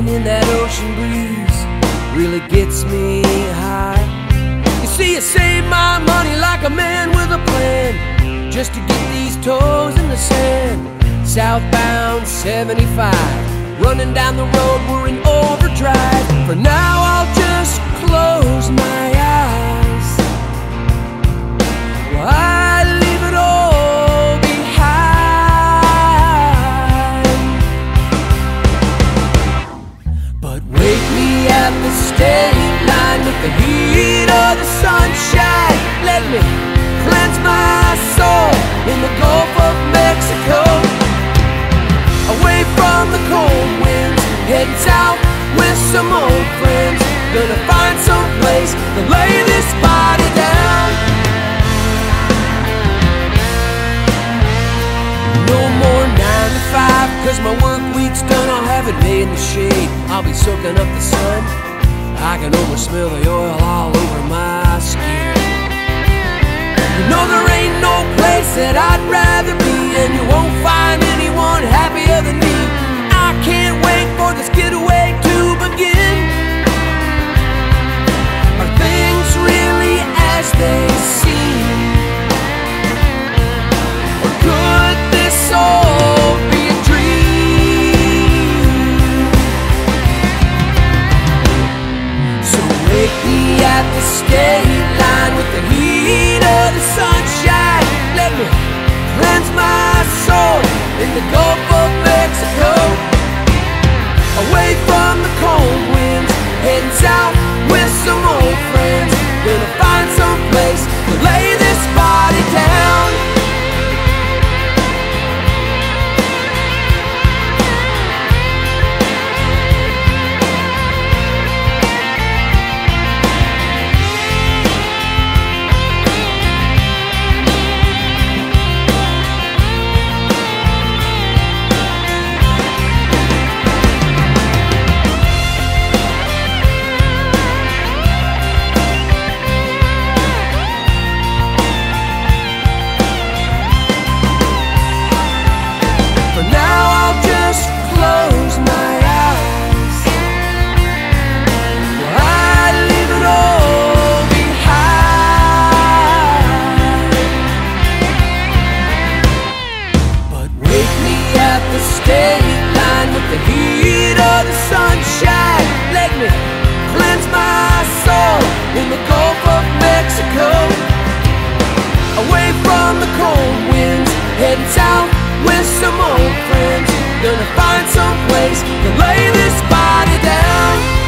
Walking in that ocean breeze really gets me high. You see, I save my money like a man with a plan, just to get these toes in the sand. Southbound 75, running down the road, we're in overdrive. For now I'll just close my eyes, well, I leave it all behind. But wake me at the state line with the heat of the sunshine. Let me cleanse my soul in the Gulf of Mexico, away from the cold winds, heading south with some old friends. Gonna find some place to lay this body down. No more 9 to 5, cause my work week's done. I'll have it made in the shade, I'll be soaking up the sun. I can almost smell the oil all over my skin. You know there ain't no place that I'd rather be, and you won't find anyone happier than me. I can't wait for this getaway to begin. As they seem, or could this all be a dream? So wake me at the state line with the heat of the sunshine. Let me cleanse my soul in the Gulf of Mexico, away from the cold winds, heading south with some old friends. Gonna find some place to lay this body down. Some old friends, gonna find some place to lay this body down.